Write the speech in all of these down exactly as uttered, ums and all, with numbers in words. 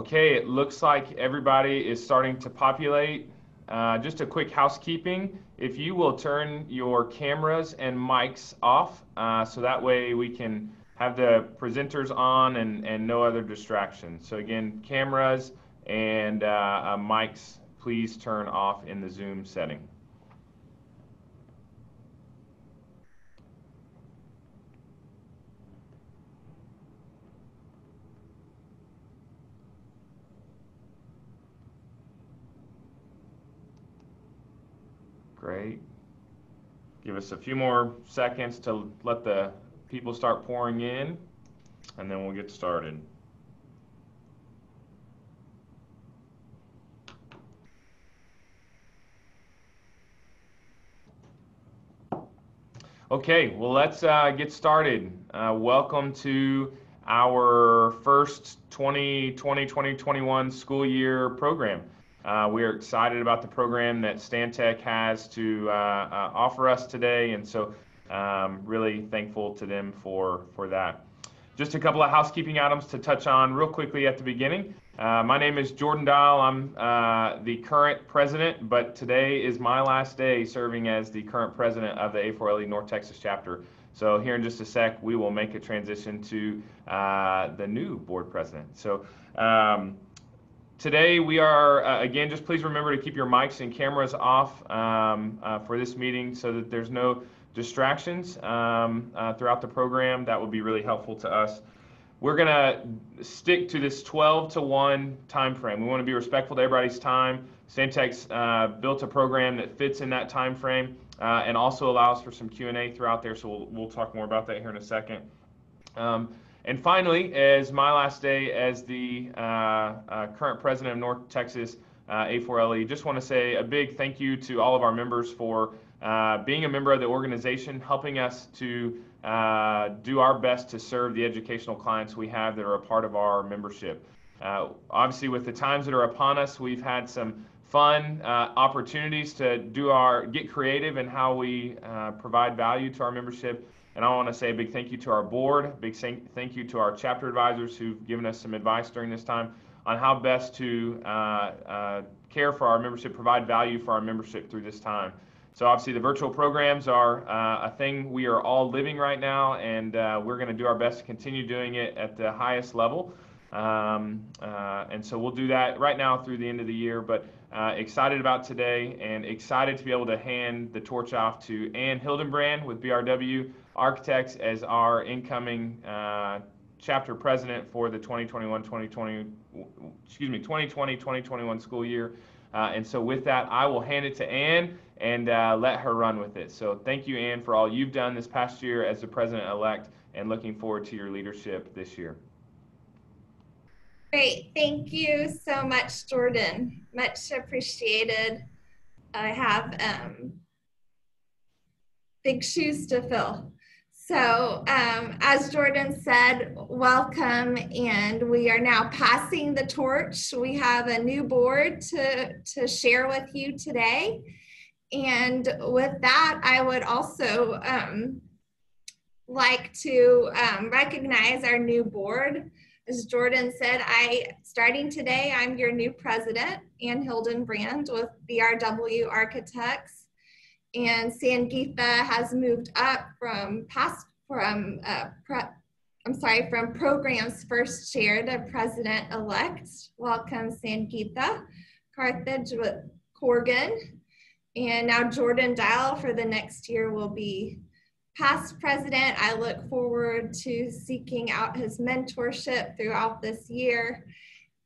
Okay, it looks like everybody is starting to populate. Uh, just a quick housekeeping. If you will turn your cameras and mics off, uh, so that way we can have the presenters on and, and no other distractions. So again, cameras and uh, uh, mics, please turn off in the Zoom setting. Great. Give us a few more seconds to let the people start pouring in, and then we'll get started. Okay, well, let's uh, get started. Uh, welcome to our first twenty twenty twenty twenty-one school year program. Uh, we are excited about the program that Stantec has to uh, uh, offer us today, and so um, really thankful to them for, for that. Just a couple of housekeeping items to touch on real quickly at the beginning. Uh, my name is Jordan Dial. I'm uh, the current president, but today is my last day serving as the current president of the A four L E North Texas chapter. So here in just a sec, we will make a transition to uh, the new board president. So. Um, Today we are, uh, again, just please remember to keep your mics and cameras off um, uh, for this meeting so that there's no distractions um, uh, throughout the program. That would be really helpful to us. We're gonna stick to this twelve to one time frame. We wanna be respectful to everybody's time. Stantec's uh, built a program that fits in that time frame uh, and also allows for some Q and A throughout there, so we'll, we'll talk more about that here in a second. Um, And finally, as my last day as the uh, uh, current president of North Texas uh, A four L E, just want to say a big thank you to all of our members for uh, being a member of the organization, helping us to uh, do our best to serve the educational clients we have that are a part of our membership. Uh, obviously, with the times that are upon us, we've had some fun uh, opportunities to do our get creative in how we uh, provide value to our membership. And I want to say a big thank you to our board, a big thank you to our chapter advisors who've given us some advice during this time on how best to uh, uh, care for our membership, provide value for our membership through this time. So obviously the virtual programs are uh, a thing we are all living right now, and uh, we're going to do our best to continue doing it at the highest level. Um, uh, and so we'll do that right now through the end of the year, but uh, excited about today and excited to be able to hand the torch off to Ann Hildenbrand with B R W Architects as our incoming uh, chapter president for the twenty twenty-one twenty twenty excuse me twenty twenty twenty twenty-one school year, uh, and so with that I will hand it to Ann and uh, let her run with it. So thank you, Ann, for all you've done this past year as the president-elect, and looking forward to your leadership this year. Great, thank you so much, Jordan, much appreciated. I have um, big shoes to fill. So um, as Jordan said, welcome, and we are now passing the torch. We have a new board to, to share with you today. And with that, I would also um, like to um, recognize our new board. As Jordan said, I starting today, I'm your new president, Ann Hildenbrand with B R W Architects. And Sangeeta has moved up from past from uh, pre, I'm sorry from programs first chair to president-elect. Welcome, Sangeeta Carthage Corgan. And now Jordan Dial for the next year will be past president. I look forward to seeking out his mentorship throughout this year.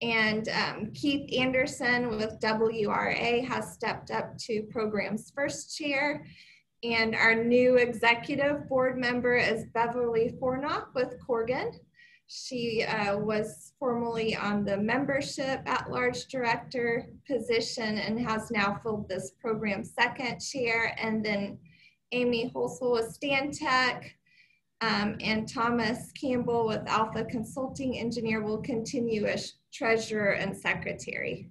And um, Keith Anderson with W R A has stepped up to programs first chair. And our new executive board member is Beverly Fornock with Corgan. She uh, was formerly on the membership at-large director position and has now filled this program second chair. And then Amy Hulsell with Stantec. Um, and Thomas Campbell with Alpha Consulting Engineer will continue as treasurer and secretary.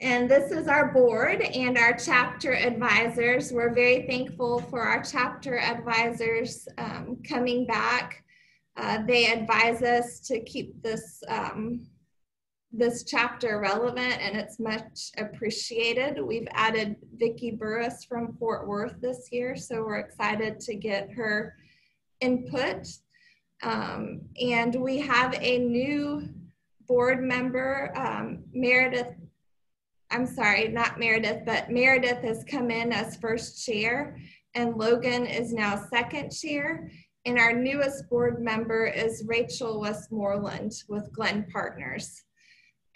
And this is our board and our chapter advisors. We're very thankful for our chapter advisors um, coming back Uh, they advise us to keep this, um, this chapter relevant, and it's much appreciated. We've added Vicki Burris from Fort Worth this year, so we're excited to get her input. Um, and we have a new board member, um, Meredith, I'm sorry, not Meredith, but Meredith has come in as first chair, and Logan is now second chair. And our newest board member is Rachel Westmoreland with Glenn Partners.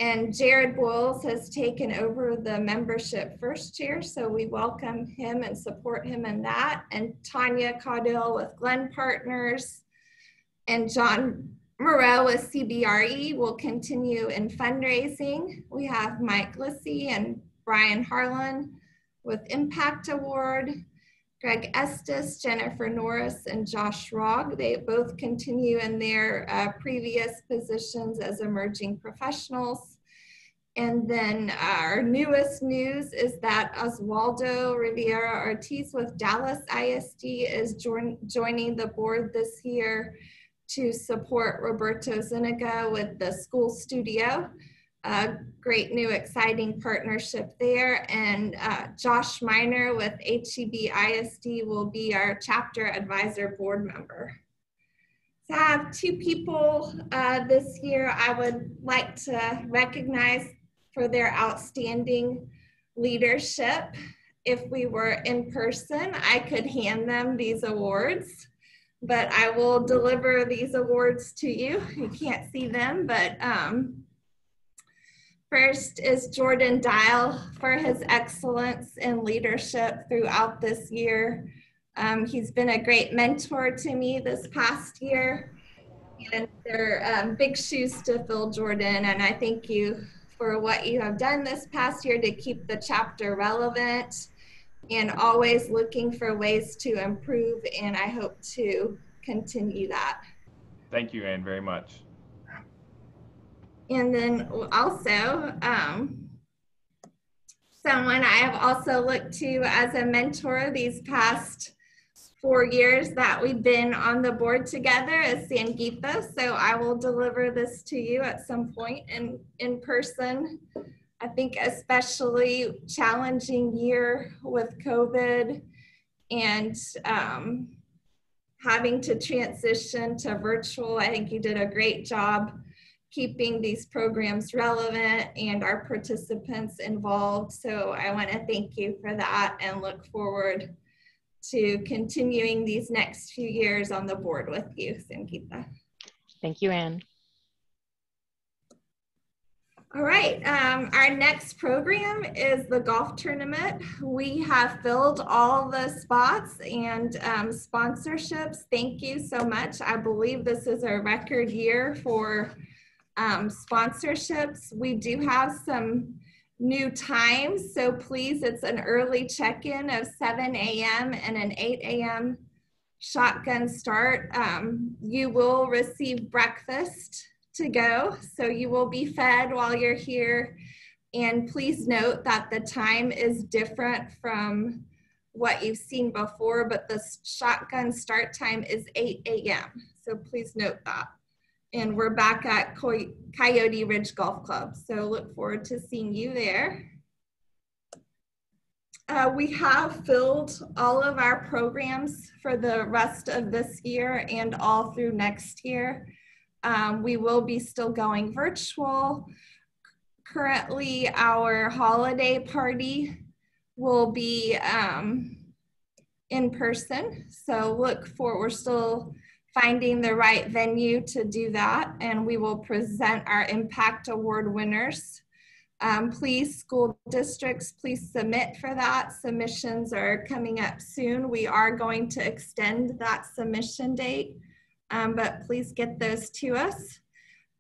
And Jared Bowles has taken over the membership first chair, so we welcome him and support him in that. And Tanya Caudill with Glenn Partners, and John Moreau with C B R E will continue in fundraising. We have Mike Lissy and Brian Harlan with Impact Award, Greg Estes, Jennifer Norris, and Josh Rogg. They both continue in their uh, previous positions as emerging professionals. And then our newest news is that Oswaldo Rivera Ortiz with Dallas I S D is join joining the board this year to support Roberto Zuniga with the school studio. Uh, great new exciting partnership there. And uh, Josh Minor with H E B I S D will be our chapter advisor board member. So I have two people uh, this year I would like to recognize for their outstanding leadership. If we were in person, I could hand them these awards, but I will deliver these awards to you. You can't see them, but um, first is Jordan Dial for his excellence in leadership throughout this year. Um, he's been a great mentor to me this past year, and they're um, big shoes to fill, Jordan, and I thank you for what you have done this past year to keep the chapter relevant, and always looking for ways to improve, and I hope to continue that. Thank you, Anne, very much. And then also, um, someone I have also looked to as a mentor these past four years that we've been on the board together is Sangeeta, so I will deliver this to you at some point in, in person. I think especially challenging year with COVID and um, having to transition to virtual. I think you did a great job keeping these programs relevant and our participants involved. So I want to thank you for that and look forward to continuing these next few years on the board with you, Sangeeta. Thank you, Anne. All right, um, our next program is the golf tournament. We have filled all the spots and um, sponsorships. Thank you so much. I believe this is a record year for um, sponsorships. We do have some new times, so please, it's an early check-in of seven A M and an eight A M shotgun start. Um, you will receive breakfast to go, so you will be fed while you're here, and please note that the time is different from what you've seen before, but the shotgun start time is eight A M so please note that. And we're back at Coy Coyote Ridge Golf Club, so look forward to seeing you there. Uh, we have filled all of our programs for the rest of this year and all through next year. Um, we will be still going virtual. Currently, our holiday party will be um, in person. So look for, we're still finding the right venue to do that, and we will present our Impact Award winners. Um, please, school districts, please submit for that. Submissions are coming up soon. We are going to extend that submission date. Um, but please get those to us.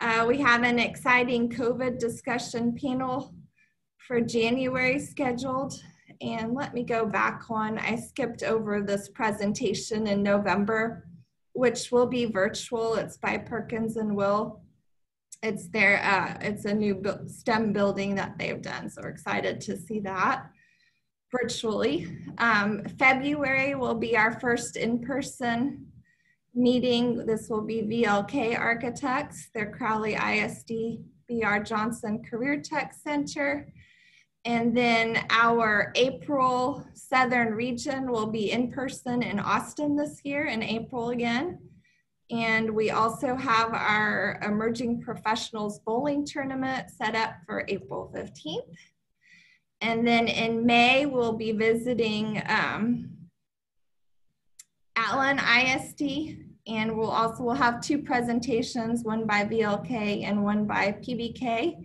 Uh, we have an exciting COVID discussion panel for January scheduled. And let me go back one. I skipped over this presentation in November, which will be virtual. It's by Perkins and Will. It's their, uh, it's a new STEM building that they've done. So we're excited to see that virtually. Um, February will be our first in-person meeting. This will be V L K Architects, their Crowley I S D B R Johnson Career Tech Center. And then our April Southern Region will be in person in Austin this year in April again. And we also have our Emerging Professionals Bowling Tournament set up for April fifteenth. And then in May, we'll be visiting um, Atlan I S D. And we'll also we'll have two presentations, one by V L K and one by P B K.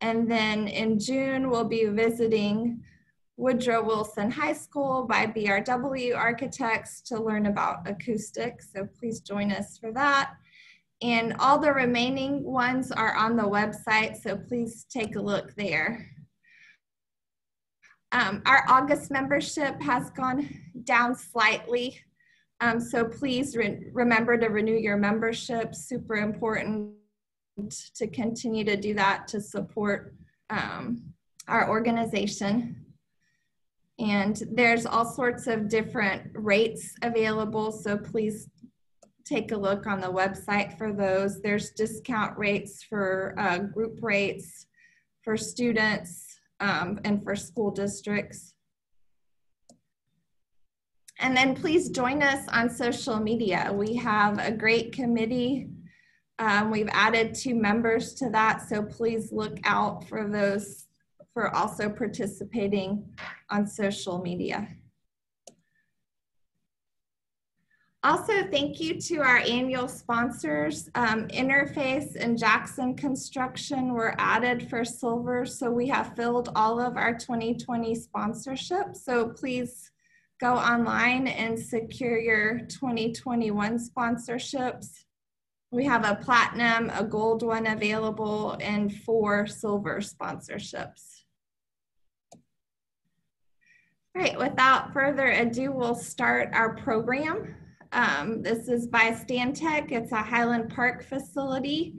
And then in June, we'll be visiting Woodrow Wilson High School by B R W Architects to learn about acoustics, so please join us for that. And all the remaining ones are on the website, so please take a look there. Um, our August membership has gone down slightly, um, so please re- remember to renew your membership, super important to continue to do that to support um, our organization. And there's all sorts of different rates available, so please take a look on the website for those. There's discount rates for uh, group rates, for students, um, and for school districts. And then please join us on social media. We have a great committee. Um, we've added two members to that, so please look out for those for also participating on social media. Also, thank you to our annual sponsors. Um, Interface and Jackson Construction were added for silver, so we have filled all of our twenty twenty sponsorship. So please go online and secure your twenty twenty-one sponsorships. We have a platinum, a gold one available, and four silver sponsorships. All right, without further ado, we'll start our program. Um, this is by Stantec. It's a Highland Park facility.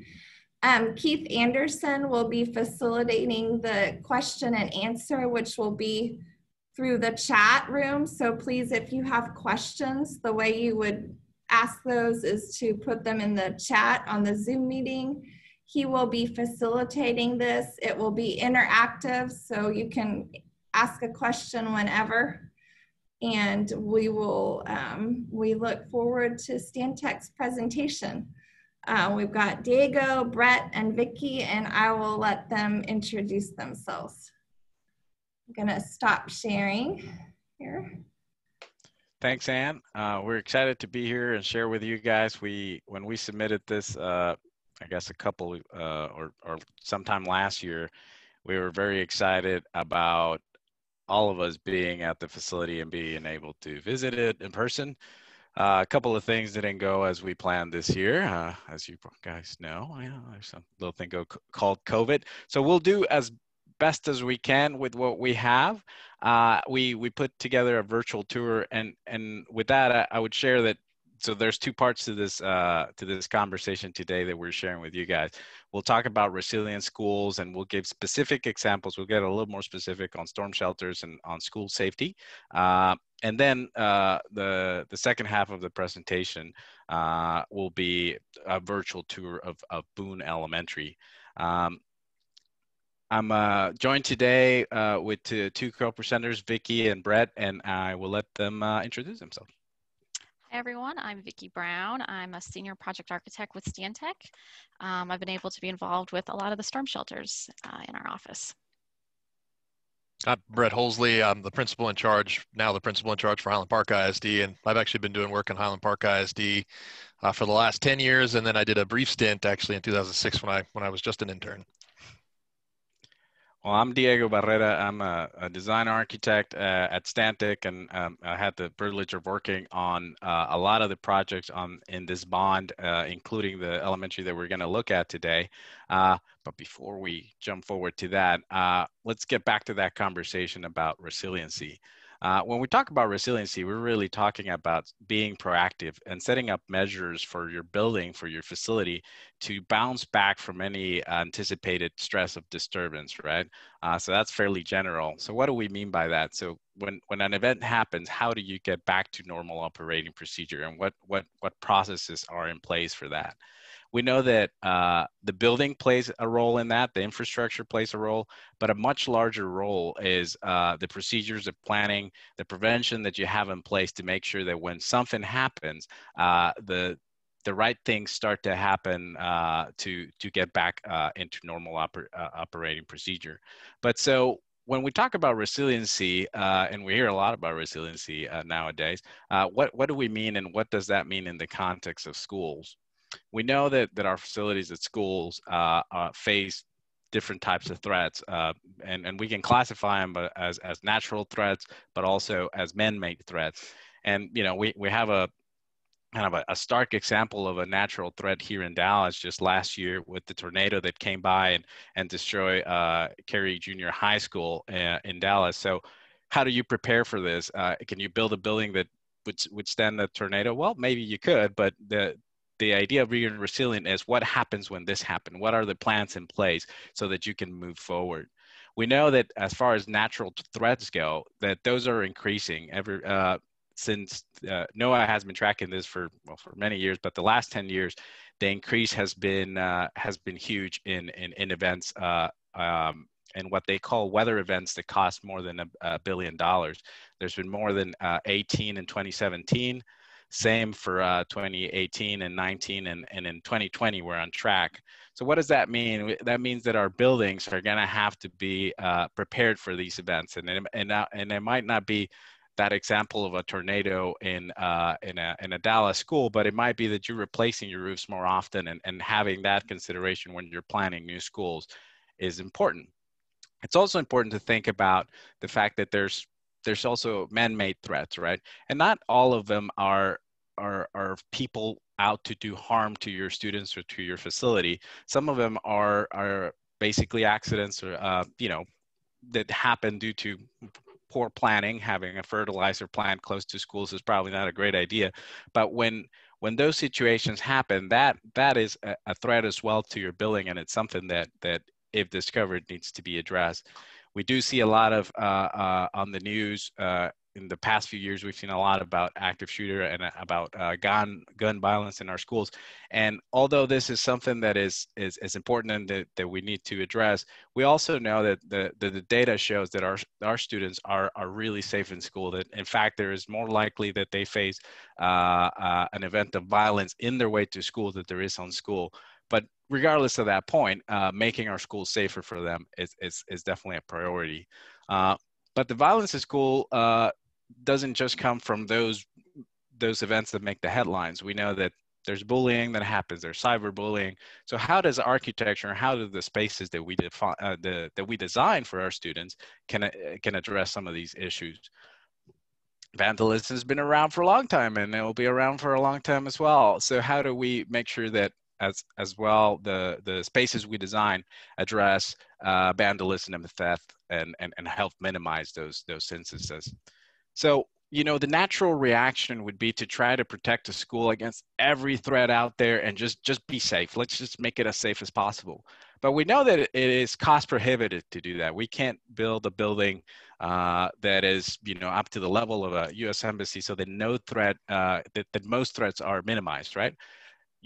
Um, Keith Anderson will be facilitating the question and answer, which will be through the chat room. So please, if you have questions, the way you would ask those is to put them in the chat on the Zoom meeting. He will be facilitating this. It will be interactive, so you can ask a question whenever. And we will, um, we look forward to Stantec's presentation. Uh, we've got Diego, Brett, and Vicki, and I will let them introduce themselves. I'm gonna stop sharing here. Thanks, Ann. Uh, we're excited to be here and share with you guys. We, when we submitted this, uh, I guess a couple uh, or, or sometime last year, we were very excited about all of us being at the facility and being able to visit it in person. Uh, a couple of things didn't go as we planned this year, uh, as you guys know. Yeah, there's a little thing go, called COVID. So we'll do as best as we can with what we have. Uh, we we put together a virtual tour, and and with that, I, I would share that. So there's two parts to this uh, to this conversation today that we're sharing with you guys. We'll talk about resilient schools, and we'll give specific examples. We'll get a little more specific on storm shelters and on school safety. Uh, and then uh, the the second half of the presentation uh, will be a virtual tour of of Boone Elementary. Um, I'm uh, joined today uh, with two, two co-presenters, Vicki and Brett, and I will let them uh, introduce themselves. Hi everyone, I'm Vicki Brown. I'm a senior project architect with Stantec. Um, I've been able to be involved with a lot of the storm shelters uh, in our office. I'm Brett Holsley. I'm the principal in charge, now the principal in charge for Highland Park I S D, and I've actually been doing work in Highland Park I S D uh, for the last ten years, and then I did a brief stint actually in two thousand six when I, when I was just an intern. Well, I'm Diego Barrera. I'm a, a design architect uh, at Stantec, and um, I had the privilege of working on uh, a lot of the projects on in this bond, uh, including the elementary that we're going to look at today. Uh, but before we jump forward to that, uh, let's get back to that conversation about resiliency. Uh, when we talk about resiliency, we're really talking about being proactive and setting up measures for your building, for your facility to bounce back from any anticipated stress of disturbance, right? Uh, so that's fairly general. So what do we mean by that? So when, when an event happens, how do you get back to normal operating procedure, and what, what, what processes are in place for that? We know that uh, the building plays a role in that, the infrastructure plays a role, but a much larger role is uh, the procedures of planning, the prevention that you have in place to make sure that when something happens, uh, the the right things start to happen uh, to, to get back uh, into normal oper uh, operating procedure. But so when we talk about resiliency, uh, and we hear a lot about resiliency uh, nowadays, uh, what, what do we mean, and what does that mean in the context of schools? We know that, that our facilities at schools uh, uh, face different types of threats, uh, and, and we can classify them as, as natural threats, but also as man-made threats. And, you know, we, we have a kind of a, a stark example of a natural threat here in Dallas just last year with the tornado that came by and, and destroyed uh, Carey Junior High School uh, in Dallas. So how do you prepare for this? Uh, can you build a building that would withstand the tornado? Well, maybe you could, but the The idea of being resilient is what happens when this happens. What are the plans in place so that you can move forward? We know that as far as natural threats go, that those are increasing every uh, since uh, NOAA has been tracking this for well, for many years, but the last ten years, the increase has been uh, has been huge in in, in events uh, um, and what they call weather events that cost more than a, a billion dollars. There's been more than uh, eighteen in twenty seventeen. Same for uh, twenty eighteen and nineteen, and, and in twenty twenty, we're on track. So what does that mean? That means that our buildings are gonna have to be uh, prepared for these events. And, and, and, uh, and it might not be that example of a tornado in, uh, in, a, in a Dallas school, but it might be that you're replacing your roofs more often, and, and having that consideration when you're planning new schools is important. It's also important to think about the fact that there's There's also man-made threats, right? And not all of them are, are, are people out to do harm to your students or to your facility. Some of them are, are basically accidents or, uh, you know, that happen due to poor planning. Having a fertilizer plant close to schools is probably not a great idea. But when, when those situations happen, that, that is a, a threat as well to your building. And it's something that, that if discovered, needs to be addressed. We do see a lot of, uh, uh, on the news, uh, in the past few years, we've seen a lot about active shooter and uh, about uh, gun, gun violence in our schools. And although this is something that is, is, is important and that, that we need to address, we also know that the, the, the data shows that our, our students are, are really safe in school, that in fact, there is more likely that they face uh, uh, an event of violence in their way to school than there is on school. But regardless of that point, uh, making our schools safer for them is, is, is definitely a priority. Uh, but the violence at school uh, doesn't just come from those, those events that make the headlines. We know that there's bullying that happens, there's cyberbullying. So how does architecture, how do the spaces that we, defi uh, the, that we design for our students can, uh, can address some of these issues? Vandalism has been around for a long time, and it will be around for a long time as well. So how do we make sure that as as well the the spaces we design address uh, vandalism and theft, and, and and help minimize those those instances? So you know the natural reaction would be to try to protect a school against every threat out there and just just be safe. Let's just make it as safe as possible. But we know that it is cost prohibitive to do that. We can't build a building uh, that is, you know, up to the level of a U S embassy, so that no threat uh, that, that most threats are minimized, right?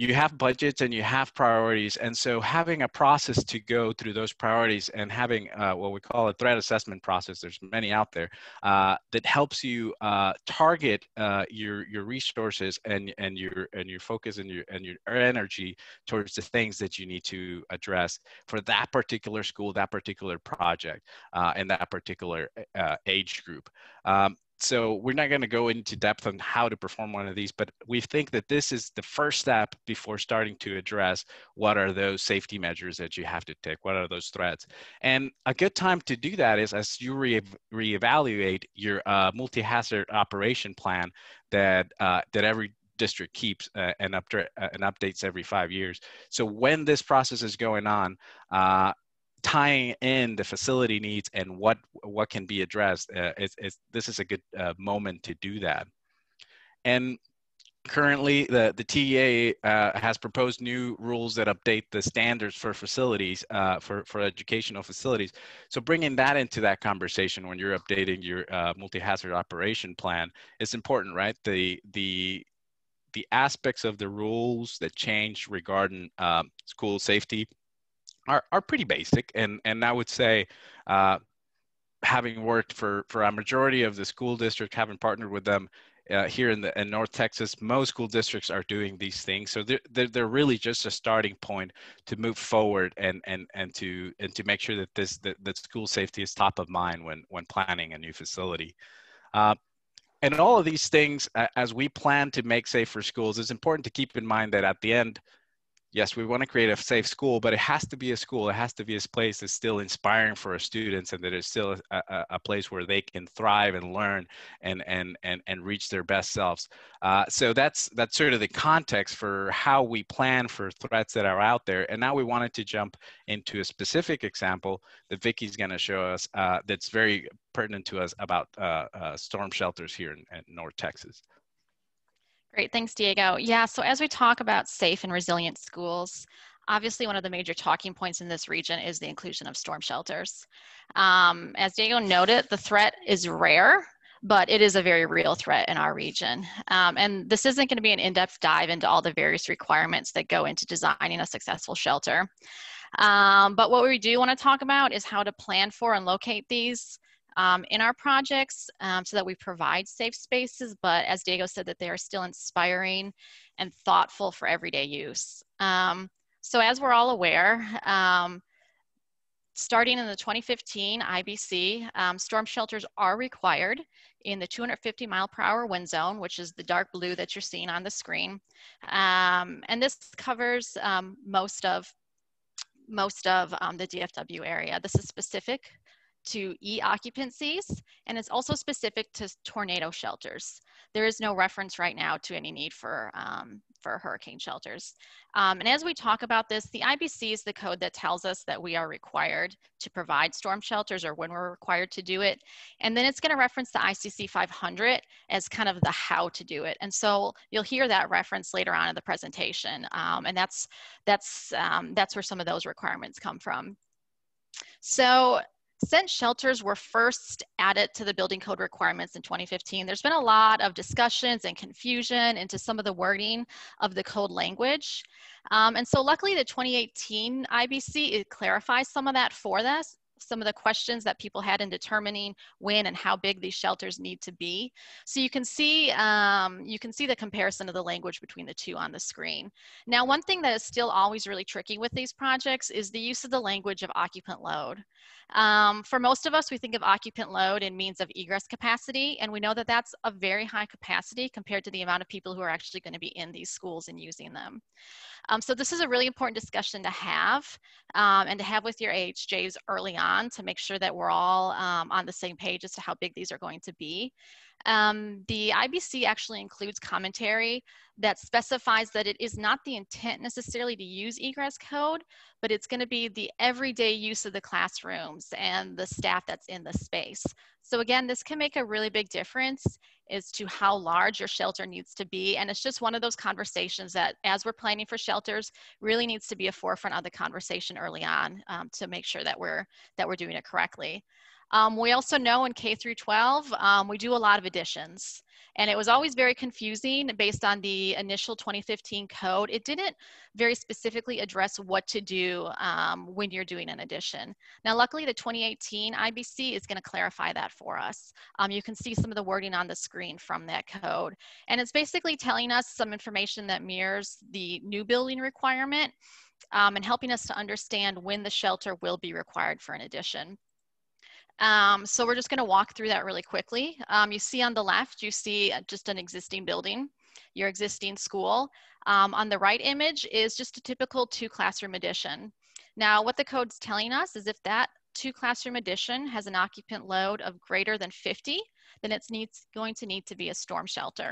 You have budgets and you have priorities. And so having a process to go through those priorities and having uh, what we call a threat assessment process, there's many out there, uh, that helps you uh, target uh, your, your resources and, and, your, and your focus and your, and your energy towards the things that you need to address for that particular school, that particular project, uh, and that particular uh, age group. Um, So we're not going to go into depth on how to perform one of these, but we think that this is the first step before starting to address what are those safety measures that you have to take, what are those threats. And a good time to do that is as you re reevaluate your uh, multi-hazard operation plan that, uh, that every district keeps uh, and, up uh, and updates every five years. So when this process is going on, uh, tying in the facility needs and what what can be addressed, uh, it's, it's, this is a good uh, moment to do that. And currently, the, the T E A uh, has proposed new rules that update the standards for facilities, uh, for, for educational facilities. So bringing that into that conversation when you're updating your uh, multi-hazard operation plan is important, right? The, the, the aspects of the rules that change regarding uh, school safety are, are pretty basic. And, and I would say, uh, having worked for, for a majority of the school district, having partnered with them, Uh, here in, the, in North Texas, most school districts are doing these things. So they're, they're, they're really just a starting point to move forward and, and, and, to, and to make sure that, this, that, that school safety is top of mind when, when planning a new facility. Uh, and all of these things, uh, as we plan to make safer schools, it's important to keep in mind that at the end, yes, we want to create a safe school, but it has to be a school. It has to be a place that's still inspiring for our students, and that it's still a, a, a place where they can thrive and learn and and and and reach their best selves. Uh, so that's that's sort of the context for how we plan for threats that are out there. And now we wanted to jump into a specific example that Vicki's going to show us uh, that's very pertinent to us about uh, uh, storm shelters here in, in North Texas. Great, thanks, Diego. Yeah, so as we talk about safe and resilient schools, obviously one of the major talking points in this region is the inclusion of storm shelters. Um, as Diego noted, the threat is rare, but it is a very real threat in our region. Um, and this isn't going to be an in-depth dive into all the various requirements that go into designing a successful shelter. Um, but what we do want to talk about is how to plan for and locate these Um, in our projects, um, so that we provide safe spaces, but as Diego said, that they are still inspiring and thoughtful for everyday use. Um, so as we're all aware, um, starting in the twenty fifteen I B C, um, storm shelters are required in the two hundred fifty mile per hour wind zone, which is the dark blue that you're seeing on the screen. Um, and this covers um, most of, most of um, the D F W area. This is specific to E occupancies, and it's also specific to tornado shelters. There is no reference right now to any need for, um, for hurricane shelters. Um, and as we talk about this, the I B C is the code that tells us that we are required to provide storm shelters or when we're required to do it. And then it's going to reference the I C C five hundred as kind of the how to do it. And so you'll hear that reference later on in the presentation. Um, and that's, that's, um, that's where some of those requirements come from. So, since shelters were first added to the building code requirements in twenty fifteen, there's been a lot of discussions and confusion into some of the wording of the code language. Um, and so luckily the twenty eighteen I B C, it clarifies some of that for us, some of the questions that people had in determining when and how big these shelters need to be. So you can see, um, you can see the comparison of the language between the two on the screen. Now, one thing that is still always really tricky with these projects is the use of the language of occupant load. Um, for most of us, we think of occupant load in means of egress capacity, and we know that that's a very high capacity compared to the amount of people who are actually going to be in these schools and using them. Um, so this is a really important discussion to have um, and to have with your A H Js early on to make sure that we're all um, on the same page as to how big these are going to be. Um, the I B C actually includes commentary that specifies that it is not the intent necessarily to use egress code, but it's going to be the everyday use of the classrooms and the staff that's in the space. So again, this can make a really big difference as to how large your shelter needs to be. And it's just one of those conversations that as we're planning for shelters really needs to be a forefront of the conversation early on um, to make sure that we're, that we're doing it correctly. Um, we also know in K through twelve, um, we do a lot of additions, and it was always very confusing based on the initial twenty fifteen code. It didn't very specifically address what to do um, when you're doing an addition. Now, luckily, the twenty eighteen I B C is going to clarify that for us. Um, you can see some of the wording on the screen from that code, and it's basically telling us some information that mirrors the new building requirement um, and helping us to understand when the shelter will be required for an addition. Um, so we're just going to walk through that really quickly. Um, you see on the left, you see just an existing building, your existing school. Um, on the right image is just a typical two classroom addition. Now, what the code's telling us is if that two classroom addition has an occupant load of greater than fifty, then it's needs, going to need to be a storm shelter.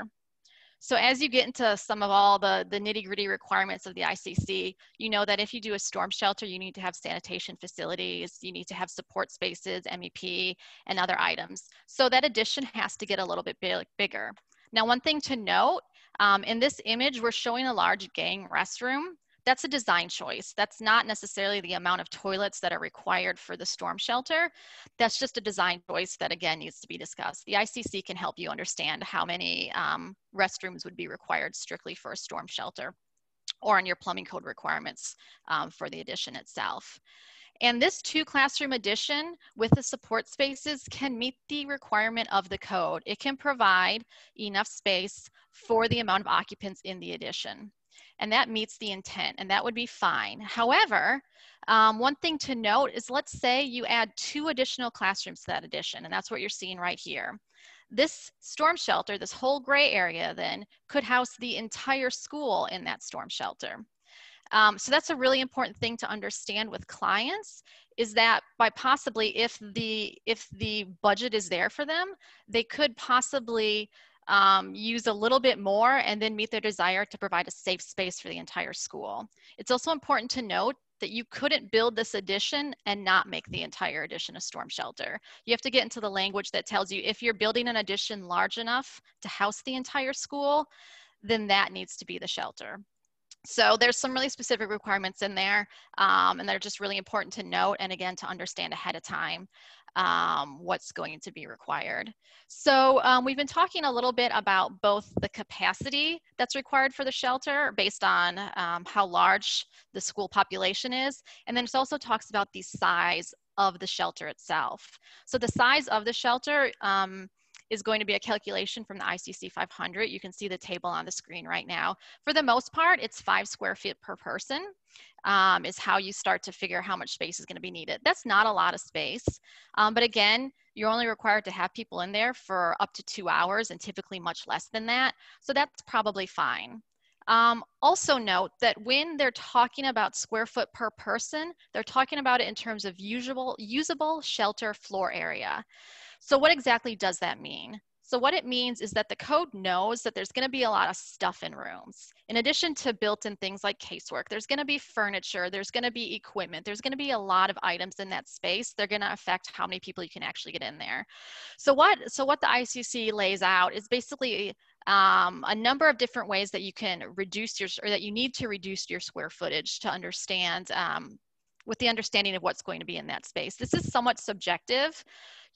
So as you get into some of all the, the nitty gritty requirements of the I C C, you know that if you do a storm shelter, you need to have sanitation facilities, you need to have support spaces, M E P, and other items. So that addition has to get a little bit big, bigger. Now, one thing to note, um, in this image, we're showing a large gang restroom. That's a design choice. That's not necessarily the amount of toilets that are required for the storm shelter. That's just a design choice that, again, needs to be discussed. The I C C can help you understand how many um, restrooms would be required strictly for a storm shelter or in your plumbing code requirements um, for the addition itself. And this two classroom addition with the support spaces can meet the requirement of the code. It can provide enough space for the amount of occupants in the addition. And that meets the intent, and that would be fine. However, um, one thing to note is, let's say you add two additional classrooms to that addition, and that's what you're seeing right here. This storm shelter, this whole gray area then, could house the entire school in that storm shelter. Um, so that's a really important thing to understand with clients, is that by possibly, if the, if the budget is there for them, they could possibly Um, use a little bit more and then meet their desire to provide a safe space for the entire school. It's also important to note that you couldn't build this addition and not make the entire addition a storm shelter. You have to get into the language that tells you if you're building an addition large enough to house the entire school, then that needs to be the shelter. So there's some really specific requirements in there, um, and they're just really important to note, and again, to understand ahead of time um, what's going to be required. So um, we've been talking a little bit about both the capacity that's required for the shelter based on um, how large the school population is, and then it also talks about the size of the shelter itself. So the size of the shelter um, is going to be a calculation from the I C C five hundred. You can see the table on the screen right now. For the most part, it's five square feet per person um, is how you start to figure how much space is going to be needed. That's not a lot of space, um, but again, you're only required to have people in there for up to two hours and typically much less than that, so that's probably fine. Um, also note that when they're talking about square foot per person, they're talking about it in terms of usable, usable shelter floor area. So what exactly does that mean? So what it means is that the code knows that there's going to be a lot of stuff in rooms. In addition to built-in things like casework, there's going to be furniture, there's going to be equipment, there's going to be a lot of items in that space. They're going to affect how many people you can actually get in there. So what, so what the I C C lays out is basically Um, a number of different ways that you can reduce your, or that you need to reduce your square footage to understand, um, with the understanding of what's going to be in that space. This is somewhat subjective.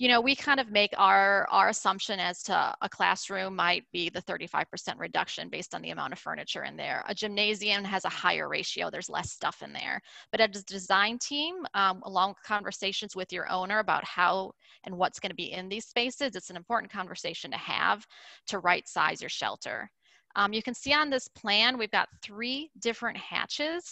You know, we kind of make our, our assumption as to a classroom might be the thirty-five percent reduction based on the amount of furniture in there. A gymnasium has a higher ratio, there's less stuff in there. But as a design team, um, along with conversations with your owner about how and what's going to be in these spaces, it's an important conversation to have to right size your shelter. Um, you can see on this plan, we've got three different hatches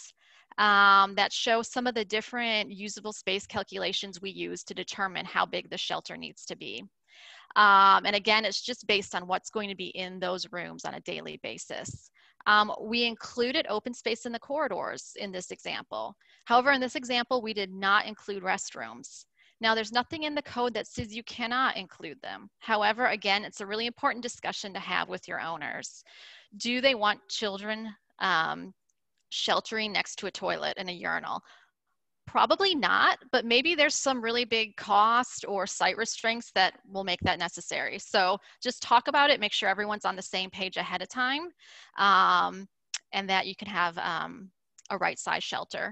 Um, that show some of the different usable space calculations we use to determine how big the shelter needs to be. Um, and again, it's just based on what's going to be in those rooms on a daily basis. Um, we included open space in the corridors in this example. However, in this example, we did not include restrooms. Now, there's nothing in the code that says you cannot include them. However, again, it's a really important discussion to have with your owners. Do they want children um, sheltering next to a toilet and a urinal? Probably not, but maybe there's some really big cost or site restraints that will make that necessary. So just talk about it, make sure everyone's on the same page ahead of time, um, and that you can have um, a right-sized shelter.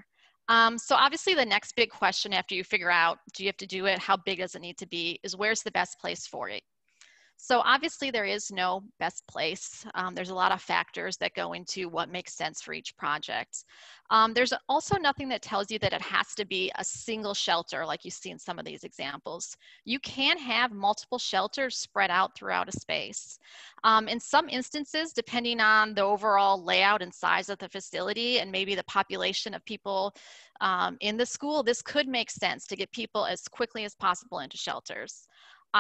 Um, so obviously the next big question after you figure out, do you have to do it, how big does it need to be, is where's the best place for it? So obviously there is no best place. Um, there's a lot of factors that go into what makes sense for each project. Um, there's also nothing that tells you that it has to be a single shelter like you see in some of these examples. You can have multiple shelters spread out throughout a space. Um, in some instances, depending on the overall layout and size of the facility and maybe the population of people um, in the school, this could make sense to get people as quickly as possible into shelters.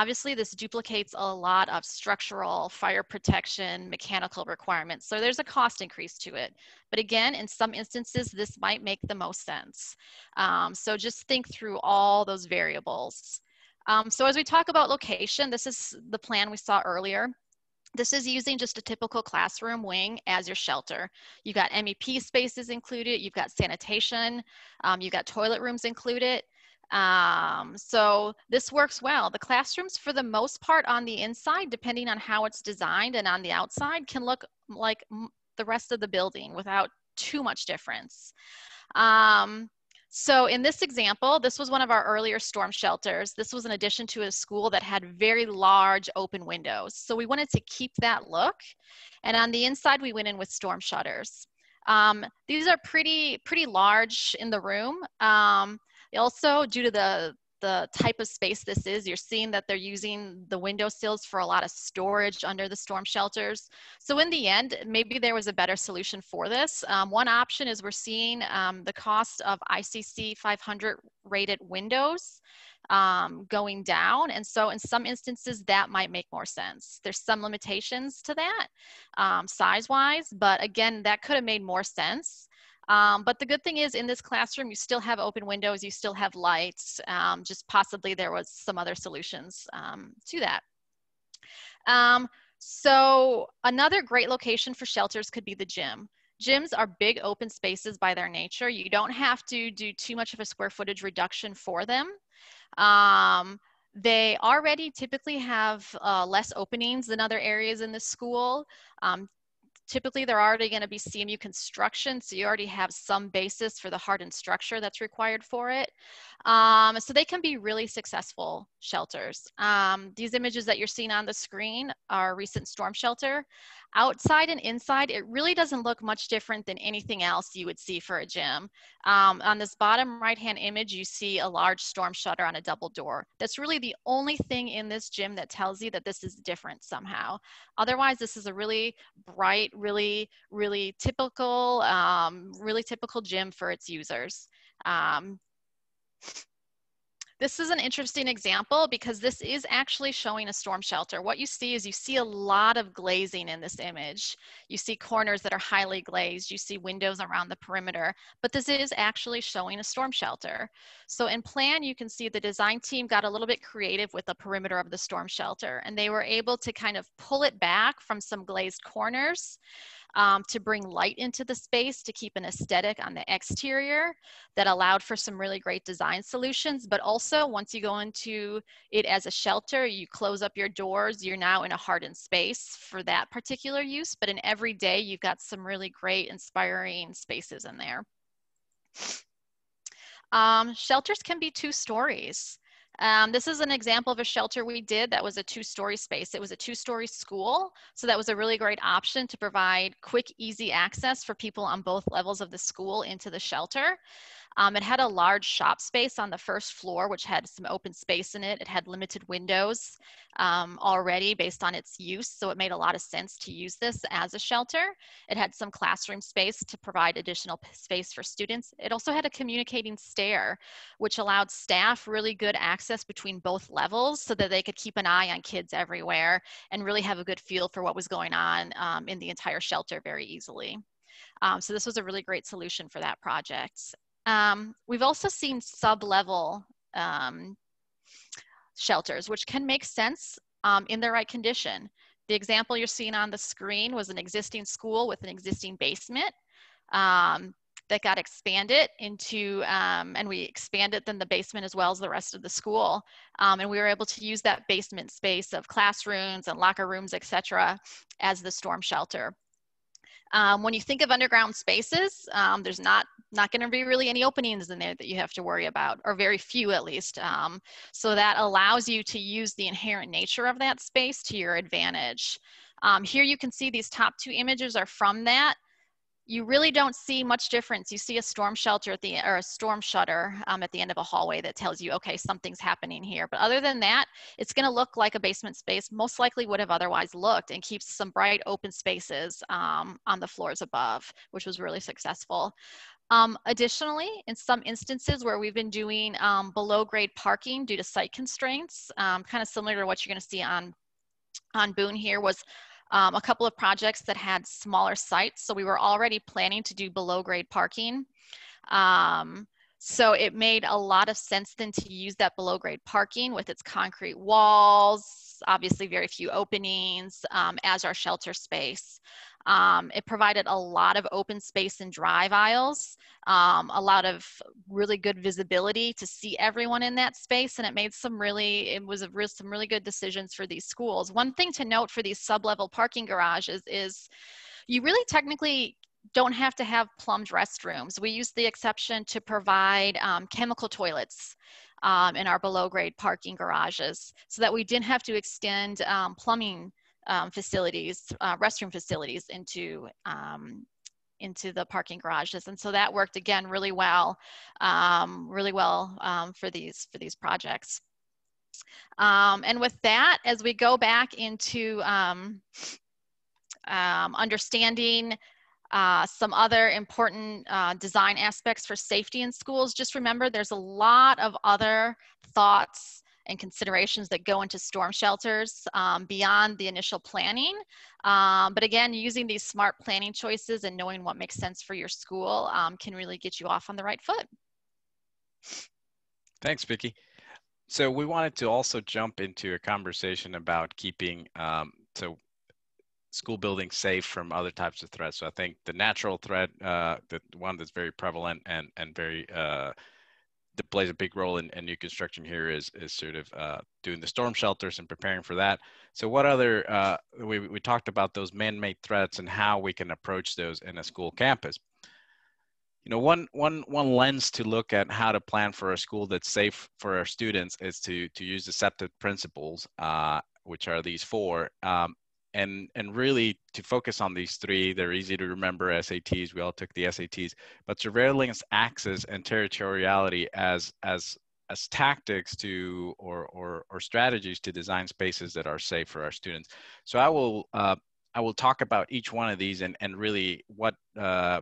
Obviously, this duplicates a lot of structural, fire protection, mechanical requirements, so there's a cost increase to it. But again, in some instances, this might make the most sense. Um, so just think through all those variables. Um, so as we talk about location, this is the plan we saw earlier. This is using just a typical classroom wing as your shelter. You've got M E P spaces included, you've got sanitation, um, you've got toilet rooms included. Um, so this works well. The classrooms, for the most part, on the inside, depending on how it's designed, and on the outside, can look like the rest of the building without too much difference. Um, So in this example, this was one of our earlier storm shelters. This was in addition to a school that had very large open windows. So we wanted to keep that look. And on the inside, we went in with storm shutters. Um, these are pretty, pretty large in the room. Um, also, due to the, the type of space this is, you're seeing that they're using the window sills for a lot of storage under the storm shelters. So in the end, maybe there was a better solution for this. Um, one option is we're seeing um, the cost of I C C five hundred rated windows um, going down. And so in some instances that might make more sense. There's some limitations to that um, size-wise, but again, that could have made more sense. Um, but the good thing is in this classroom, you still have open windows, you still have lights, um, just possibly there was some other solutions um, to that. Um, so another great location for shelters could be the gym. Gyms are big open spaces by their nature. You don't have to do too much of a square footage reduction for them. Um, They already typically have uh, less openings than other areas in the school. Um, Typically, they're already going to be C M U construction, so you already have some basis for the hardened structure that's required for it. Um, so they can be really successful shelters. Um, these images that you're seeing on the screen are a recent storm shelter. Outside and inside, it really doesn't look much different than anything else you would see for a gym. Um, on this bottom right-hand image, you see a large storm shutter on a double door. That's really the only thing in this gym that tells you that this is different somehow. Otherwise, this is a really bright, really, really typical, um, really typical gym for its users. Um, This is an interesting example because this is actually showing a storm shelter. What you see is you see a lot of glazing in this image. You see corners that are highly glazed. You see windows around the perimeter, but this is actually showing a storm shelter. So in plan, you can see the design team got a little bit creative with the perimeter of the storm shelter, and they were able to kind of pull it back from some glazed corners Um, to bring light into the space, to keep an aesthetic on the exterior that allowed for some really great design solutions. But also once you go into it as a shelter, you close up your doors, you're now in a hardened space for that particular use. But in every day, you've got some really great, inspiring spaces in there. Um, shelters can be two stories. Um, this is an example of a shelter we did that was a two-story space. It was a two-story school, so that was a really great option to provide quick, easy access for people on both levels of the school into the shelter. Um, it had a large shop space on the first floor, which had some open space in it. It had limited windows um, already based on its use, so it made a lot of sense to use this as a shelter. It had some classroom space to provide additional space for students. It also had a communicating stair, which allowed staff really good access between both levels so that they could keep an eye on kids everywhere and really have a good feel for what was going on um, in the entire shelter very easily. Um, so this was a really great solution for that project. Um, we've also seen sub-level um, shelters, which can make sense um, in the right condition. The example you're seeing on the screen was an existing school with an existing basement um, that got expanded into, um, and we expanded then the basement as well as the rest of the school. Um, and we were able to use that basement space of classrooms and locker rooms, et cetera, as the storm shelter. Um, when you think of underground spaces, um, there's not, not going to be really any openings in there that you have to worry about, or very few at least. Um, so that allows you to use the inherent nature of that space to your advantage. Um, here you can see these top two images are from that. You really don't see much difference. You see a storm shelter at the, or a storm shutter um, at the end of a hallway that tells you, okay, something's happening here. But other than that, it's gonna look like a basement space most likely would have otherwise looked, and keeps some bright open spaces um, on the floors above, which was really successful. Um, additionally, in some instances where we've been doing um, below grade parking due to site constraints, um, kind of similar to what you're gonna see on, on Boone here, was Um, a couple of projects that had smaller sites. So we were already planning to do below grade parking. Um, So it made a lot of sense then to use that below grade parking with its concrete walls, obviously very few openings, um, as our shelter space. Um, it provided a lot of open space and drive aisles, um, a lot of really good visibility to see everyone in that space, and it made some really, it was a real, some really good decisions for these schools. One thing to note for these sub-level parking garages is you really technically don't have to have plumbed restrooms. We use the exception to provide um, chemical toilets um, in our below grade parking garages so that we didn't have to extend um, plumbing um, facilities, uh, restroom facilities into, um, into the parking garages. And so that worked again really well, um, really well um, for these, for these projects. Um, and with that, as we go back into um, um, understanding Uh, some other important uh, design aspects for safety in schools, just remember there's a lot of other thoughts and considerations that go into storm shelters um, beyond the initial planning. Um, but again, using these smart planning choices and knowing what makes sense for your school um, can really get you off on the right foot. Thanks, Vicki. So we wanted to also jump into a conversation about keeping, um, so school buildings safe from other types of threats. So I think the natural threat, uh, the one that's very prevalent and and very uh, that plays a big role in, in new construction here is is sort of uh, doing the storm shelters and preparing for that. So what other uh, we we talked about those man-made threats and how we can approach those in a school campus. You know, one one one lens to look at how to plan for a school that's safe for our students is to to use deceptive principles, uh, which are these four. Um, And, and really to focus on these three. They're easy to remember, S A Ts, we all took the S A Ts, but surveillance, access, and territoriality as, as, as tactics to, or, or, or strategies to design spaces that are safe for our students. So I will, uh, I will talk about each one of these and, and really what, uh,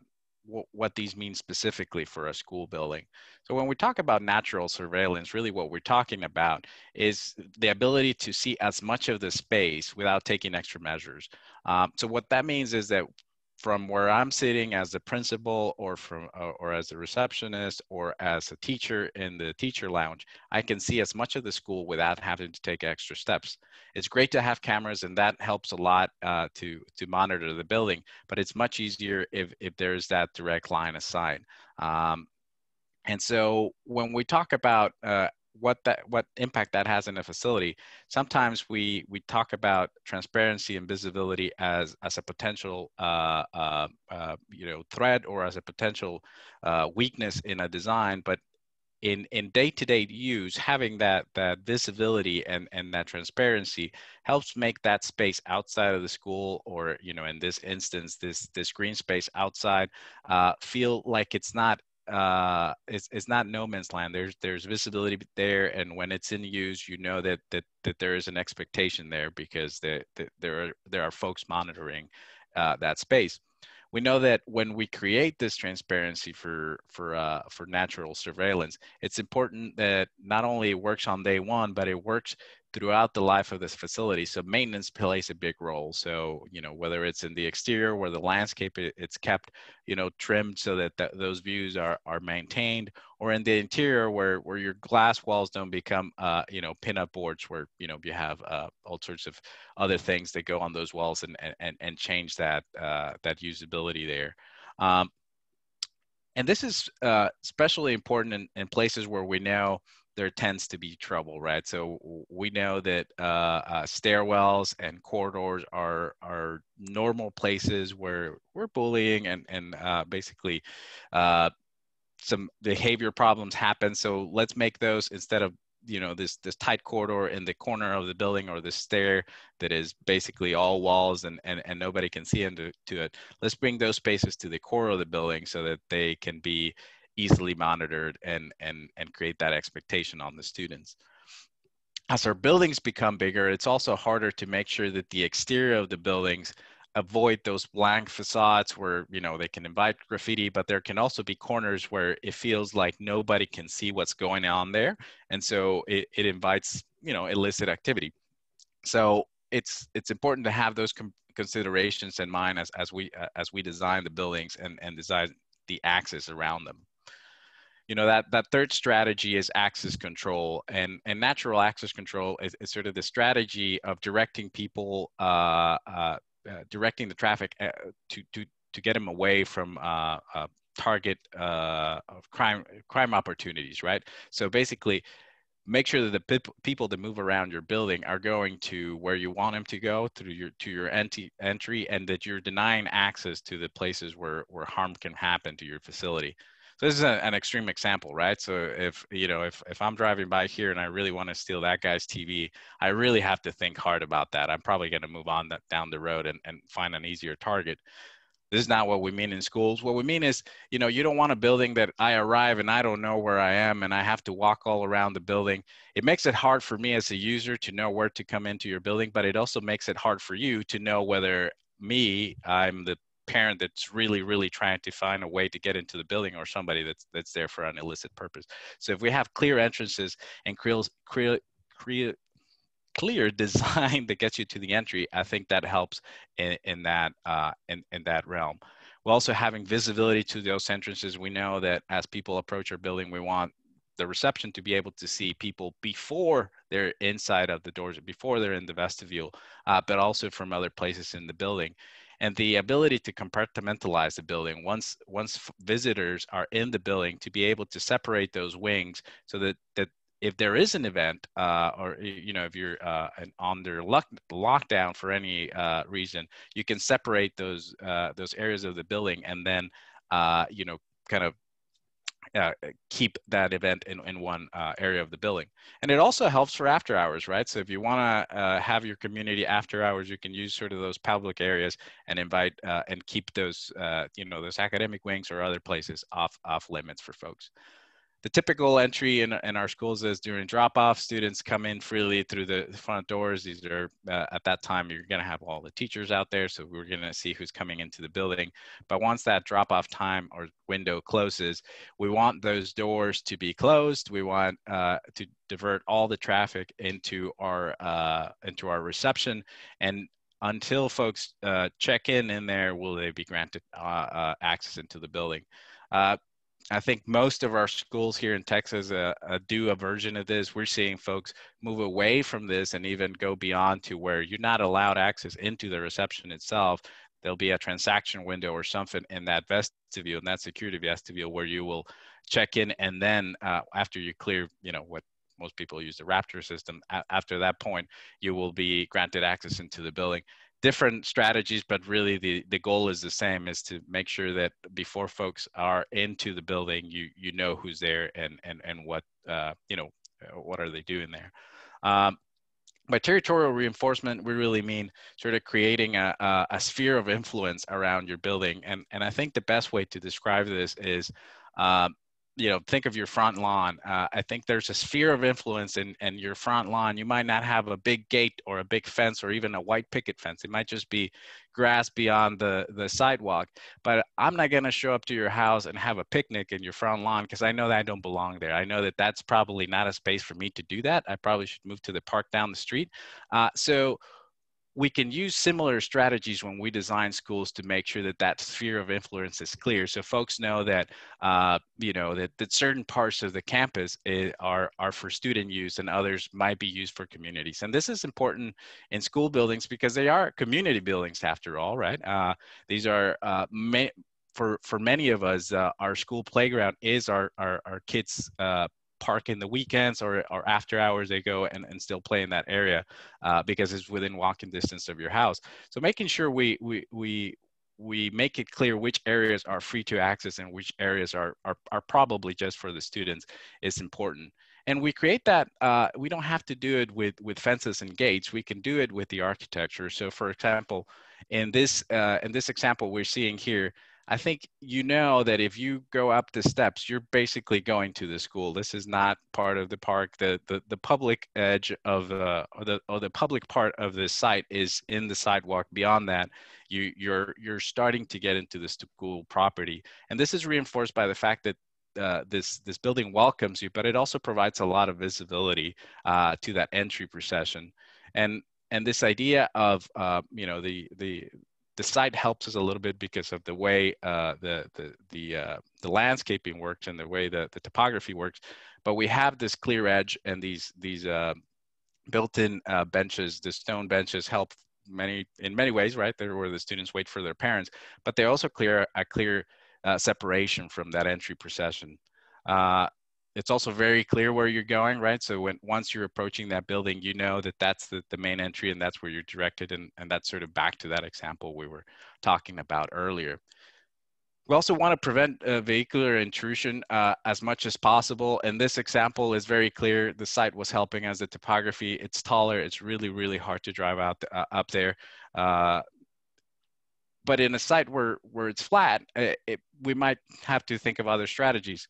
what these mean specifically for a school building. So when we talk about natural surveillance, really what we're talking about is the ability to see as much of the space without taking extra measures. Um, so what that means is that from where I'm sitting as the principal or from uh, or as the receptionist or as a teacher in the teacher lounge, I can see as much of the school without having to take extra steps. It's great to have cameras and that helps a lot uh, to, to monitor the building, but it's much easier if, if there's that direct line of sight. Um, and so when we talk about uh, what that what impact that has in a facility, sometimes we we talk about transparency and visibility as as a potential uh, uh, uh, you know threat or as a potential uh, weakness in a design, but in in day-to-day use, having that that visibility and and that transparency helps make that space outside of the school, or you know in this instance this this green space outside, uh, feel like it's not uh it's it's not no man's land. There's there's visibility there, and when it's in use, you know that that that there is an expectation there because the, the, there are there are folks monitoring uh that space. We know that when we create this transparency for for uh for natural surveillance, it's important that not only it works on day one, but it works throughout the life of this facility. So maintenance plays a big role. So, you know, whether it's in the exterior where the landscape, it, it's kept, you know, trimmed so that th those views are, are maintained, or in the interior where, where your glass walls don't become, uh, you know, pin-up boards where, you know, you have uh, all sorts of other things that go on those walls and, and, and change that, uh, that usability there. Um, and this is uh, especially important in, in places where we know there tends to be trouble, right? So we know that uh, uh, stairwells and corridors are are normal places where we're bullying and and uh, basically uh, some behavior problems happen. So let's make those, instead of you know this this tight corridor in the corner of the building or the stair that is basically all walls and and, and nobody can see into to it. Let's bring those spaces to the core of the building so that they can be easily monitored and, and, and create that expectation on the students. As our buildings become bigger, it's also harder to make sure that the exterior of the buildings avoid those blank facades where, you know, they can invite graffiti, but there can also be corners where it feels like nobody can see what's going on there. And so it, it invites, you know, illicit activity. So it's, it's important to have those considerations in mind as, as, we, uh, as we design the buildings and, and design the axis around them. you know, that, that third strategy is access control, and, and natural access control is, is sort of the strategy of directing people, uh, uh, uh, directing the traffic to, to, to get them away from uh, uh, target uh, of crime, crime opportunities, right? So basically, make sure that the pe- people that move around your building are going to where you want them to go through your to your ent- entry, and that you're denying access to the places where, where harm can happen to your facility. So this is a, an extreme example, right? So if you know if, if I'm driving by here and I really want to steal that guy's T V, I really have to think hard about that. I'm probably going to move on that, down the road and, and find an easier target. This is not what we mean in schools. What we mean is, you know, you don't want a building that I arrive and I don't know where I am and I have to walk all around the building. It makes it hard for me as a user to know where to come into your building, but it also makes it hard for you to know whether me, I'm the parent that's really, really trying to find a way to get into the building, or somebody that's that's there for an illicit purpose. So if we have clear entrances and clear, clear, clear, clear design that gets you to the entry, I think that helps in, in that uh, in, in that realm. We're also having visibility to those entrances. We know that as people approach our building, we want the reception to be able to see people before they're inside of the doors, before they're in the vestibule, uh, but also from other places in the building. And the ability to compartmentalize the building once once visitors are in the building, to be able to separate those wings so that, that if there is an event, uh, or you know, if you're uh, under lock lockdown for any uh, reason, you can separate those uh, those areas of the building, and then uh, you know, kind of uh, keep that event in, in one uh, area of the building. And it also helps for after hours, right? So if you want to uh, have your community after hours, you can use sort of those public areas and invite uh, and keep those uh, you know, those academic wings or other places off off limits for folks. The typical entry in, in our schools is during drop-off. Students come in freely through the front doors. These are, uh, at that time, you're going to have all the teachers out there, so we're going to see who's coming into the building. But once that drop-off time or window closes, we want those doors to be closed. We want uh, to divert all the traffic into our uh, into our reception, and until folks uh, check in in there, will they be granted uh, uh, access into the building. Uh, I think most of our schools here in Texas uh, uh, do a version of this. We're seeing folks move away from this and even go beyond to where you're not allowed access into the reception itself. There'll be a transaction window or something in that vestibule, in that security vestibule, where you will check in, and then uh, after you clear, you know, what most people use the Raptor system, a- after that point, you will be granted access into the building. Different strategies, but really the, the goal is the same, is to make sure that before folks are into the building, you you know who's there and and, and what, uh, you know, what are they doing there. Um, by territorial reinforcement, we really mean sort of creating a, a, a sphere of influence around your building. And, and I think the best way to describe this is, uh, you know, think of your front lawn. Uh, I think there's a sphere of influence in, in your front lawn. You might not have a big gate or a big fence or even a white picket fence. It might just be grass beyond the, the sidewalk. But I'm not going to show up to your house and have a picnic in your front lawn, because I know that I don't belong there. I know that that's probably not a space for me to do that. I probably should move to the park down the street. Uh, so we can use similar strategies when we design schools to make sure that that sphere of influence is clear. So folks know that, uh, you know, that, that certain parts of the campus is, are, are for student use, and others might be used for communities. And this is important in school buildings because they are community buildings after all, right? Uh, these are, uh, ma- for, for many of us, uh, our school playground is our, our, our kids' uh, park in the weekends or, or after hours. They go and, and still play in that area uh, because it's within walking distance of your house. So making sure we we we we make it clear which areas are free to access and which areas are are, are probably just for the students is important. And we create that, uh, we don't have to do it with, with fences and gates. We can do it with the architecture. So for example, in this uh, in this example we're seeing here, I think you know that if you go up the steps, you're basically going to the school. This is not part of the park. The the, the public edge of uh, or the or the public part of this site is in the sidewalk. Beyond that, you you're you're starting to get into the school property, and this is reinforced by the fact that uh, this this building welcomes you, but it also provides a lot of visibility uh, to that entry procession, and and this idea of uh, you know the the The site helps us a little bit because of the way uh, the the the, uh, the landscaping works and the way the, the topography works. But we have this clear edge and these these uh, built-in uh, benches. The stone benches help many in many ways, right? They're where the students wait for their parents, but they also clear a clear uh, separation from that entry procession. Uh, It's also very clear where you're going, right? So when once you're approaching that building, you know that that's the, the main entry and that's where you're directed. And, and that's sort of back to that example we were talking about earlier. We also want to prevent uh, vehicular intrusion uh, as much as possible. And this example is very clear. The site was helping us, the topography, it's taller. It's really, really hard to drive out uh, up there. Uh, but in a site where, where it's flat, it, it, we might have to think of other strategies.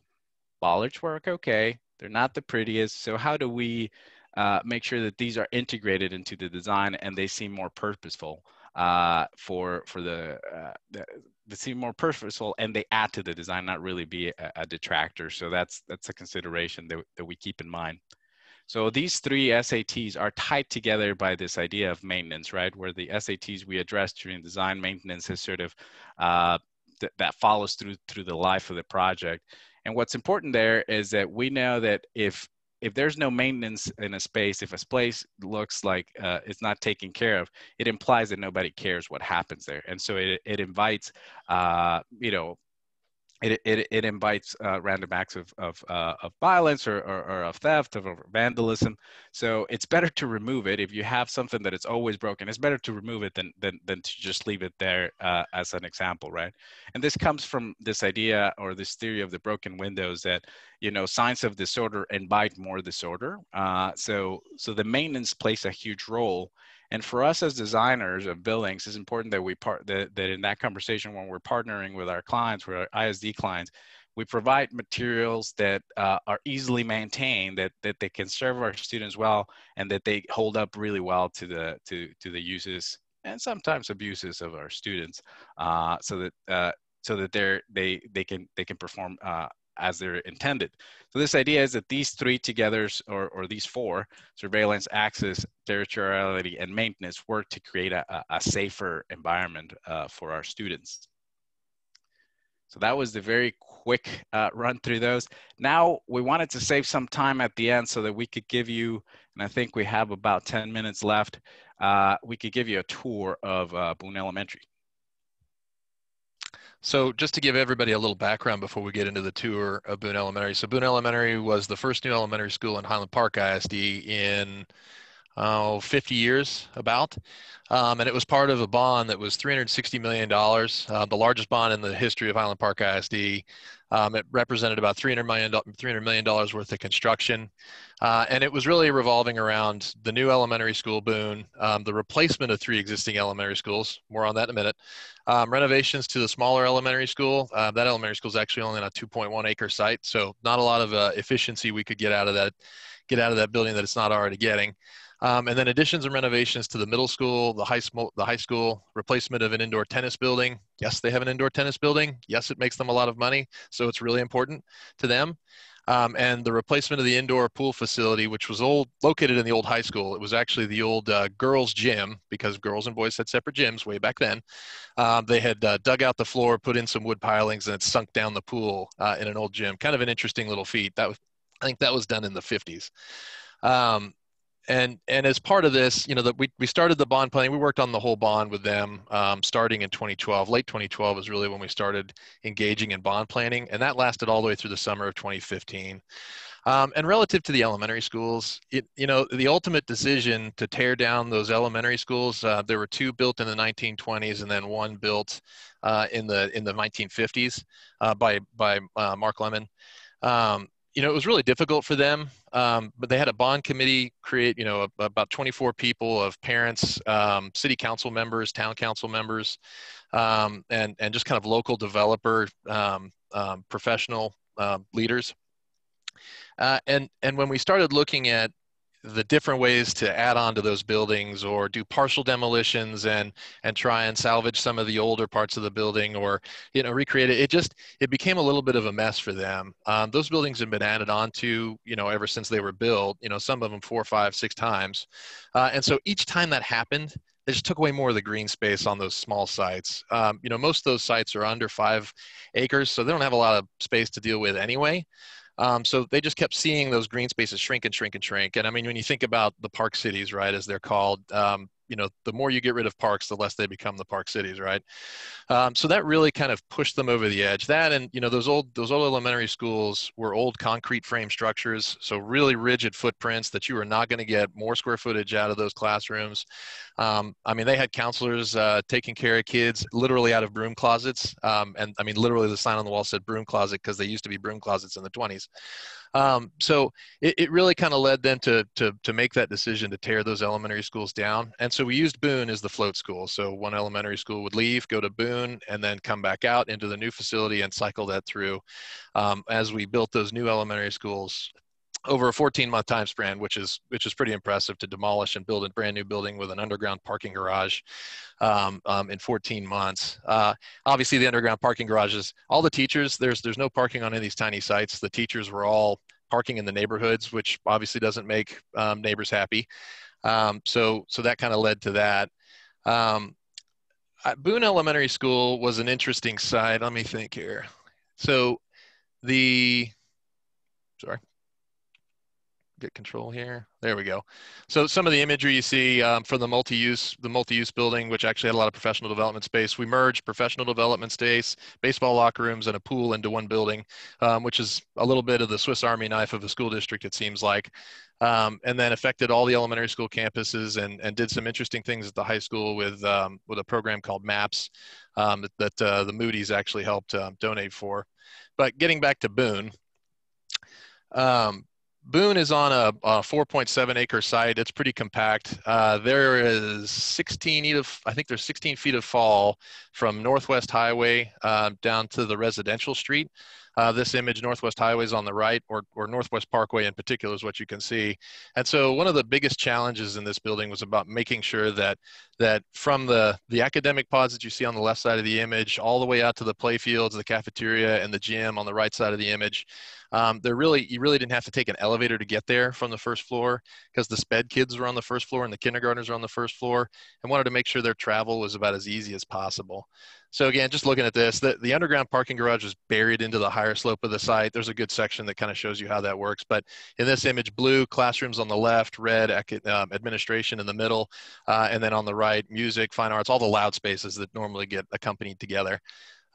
Bollards work okay, they're not the prettiest, so how do we uh, make sure that these are integrated into the design and they seem more purposeful uh, for for the, uh, the, they seem more purposeful and they add to the design, not really be a, a detractor. So that's that's a consideration that, that we keep in mind. So these three S A Ts are tied together by this idea of maintenance, right? Where the S A Ts we address during design maintenance is sort of, uh, th that follows through through the life of the project. And what's important there is that we know that if if there's no maintenance in a space, if a space looks like uh, it's not taken care of, it implies that nobody cares what happens there. And so it, it invites, uh, you know, it, it, it invites uh, random acts of, of, uh, of violence or, or, or of theft, of, of vandalism. So it's better to remove it. If you have something that it's always broken, it's better to remove it than, than, than to just leave it there uh, as an example, right? And this comes from this idea or this theory of the broken windows that, you know, signs of disorder invite more disorder. Uh, so, so the maintenance plays a huge role. And for us as designers of buildings, it's important that we part that, that in that conversation when we're partnering with our clients, with our I S D clients, we provide materials that uh, are easily maintained, that that they can serve our students well, and that they hold up really well to the to to the uses and sometimes abuses of our students, uh, so that uh, so that they're they they can they can perform uh, as they're intended. So this idea is that these three together, or, or these four, surveillance, access, territoriality, and maintenance, work to create a, a safer environment uh, for our students. So that was the very quick uh, run through those. Now we wanted to save some time at the end so that we could give you, and I think we have about ten minutes left, uh, we could give you a tour of uh, Boone Elementary. So just to give everybody a little background before we get into the tour of Boone Elementary. So Boone Elementary was the first new elementary school in Highland Park I S D in uh, fifty years about. Um, and it was part of a bond that was three hundred sixty million dollars, uh, the largest bond in the history of Highland Park I S D. Um, it represented about three hundred million dollars worth of construction. Uh, and it was really revolving around the new elementary school, Boone, um, the replacement of three existing elementary schools, more on that in a minute, um, renovations to the smaller elementary school. Uh, that elementary school is actually only on a two point one acre site, so not a lot of uh, efficiency we could get out of that, get out of that building that it's not already getting. Um, and then additions and renovations to the middle school, the high, the high school, replacement of an indoor tennis building. Yes, they have an indoor tennis building. Yes, it makes them a lot of money, so it's really important to them. Um, and the replacement of the indoor pool facility, which was old, located in the old high school. It was actually the old uh, girls' gym, because girls and boys had separate gyms way back then. Um, they had uh, dug out the floor, put in some wood pilings, and it sunk down the pool uh, in an old gym. Kind of an interesting little feat. That was, I think that was done in the fifties. Um, And and as part of this, you know, that we, we started the bond planning. We worked on the whole bond with them um, starting in twenty twelve. Late twenty twelve is really when we started engaging in bond planning, and that lasted all the way through the summer of twenty fifteen. Um, and relative to the elementary schools, it, you know, the ultimate decision to tear down those elementary schools, uh, there were two built in the nineteen twenties and then one built uh, in the in the nineteen fifties uh, by by uh, Mark Lemon. Um, You know, it was really difficult for them, um, but they had a bond committee create, you know, a, about twenty-four people of parents, um, city council members, town council members, um, and, and just kind of local developer, um, um, professional uh, leaders. Uh, and, and when we started looking at the different ways to add on to those buildings or do partial demolitions and and try and salvage some of the older parts of the building or, you know, recreate it, it just, it became a little bit of a mess for them. Um, those buildings have been added on to, you know, ever since they were built, you know, some of them four, five, six times. Uh, and so each time that happened, they just took away more of the green space on those small sites. Um, you know, most of those sites are under five acres, so they don't have a lot of space to deal with anyway. Um, so they just kept seeing those green spaces shrink and shrink and shrink. And I mean, when you think about the park cities, right, as they're called, um, you know, the more you get rid of parks, the less they become the park cities, right? Um, so that really kind of pushed them over the edge. That and, you know, those old those old elementary schools were old concrete frame structures, so really rigid footprints that you were not going to get more square footage out of those classrooms. Um, I mean, they had counselors uh, taking care of kids literally out of broom closets. Um, and I mean, literally the sign on the wall said broom closet because they used to be broom closets in the twenties. Um, so it, it really kind of led them to, to, to make that decision to tear those elementary schools down. And so we used Boone as the float school. So one elementary school would leave, go to Boone, and then come back out into the new facility and cycle that through um, as we built those new elementary schools over a fourteen month time span, which is which is pretty impressive, to demolish and build a brand new building with an underground parking garage um, um, in fourteen months. Uh, obviously, the underground parking garages, all the teachers, there's there's no parking on any of these tiny sites. The teachers were all parking in the neighborhoods, which obviously doesn't make um, neighbors happy. Um, so so that kind of led to that. Um, Boone Elementary School was an interesting site. Let me think here. So the, sorry. Get control here. There we go. So some of the imagery you see um, from the multi-use, the multi-use building, which actually had a lot of professional development space. We merged professional development space, baseball locker rooms, and a pool into one building, um, which is a little bit of the Swiss Army knife of a school district, it seems like. Um, and then affected all the elementary school campuses, and, and did some interesting things at the high school with, um, with a program called MAPS um, that uh, the Moody's actually helped um, donate for. But getting back to Boone, um, Boone is on a, a four point seven acre site. It's pretty compact. Uh, there is sixteen feet of, I think there's sixteen feet of fall from Northwest Highway uh, down to the residential street. Uh, this image, Northwest Highway is on the right, or, or Northwest Parkway in particular is what you can see. And so one of the biggest challenges in this building was about making sure that that from the, the academic pods that you see on the left side of the image, all the way out to the play fields, the cafeteria, and the gym on the right side of the image, Um, they're really, you really didn't have to take an elevator to get there from the first floor, because the sped kids were on the first floor and the kindergartners were on the first floor, and wanted to make sure their travel was about as easy as possible. So again, just looking at this, the, the underground parking garage was buried into the higher slope of the site. There's a good section that kind of shows you how that works. But in this image, blue classrooms on the left, red um, administration in the middle, uh, and then on the right, music, fine arts, all the loud spaces that normally get accompanied together.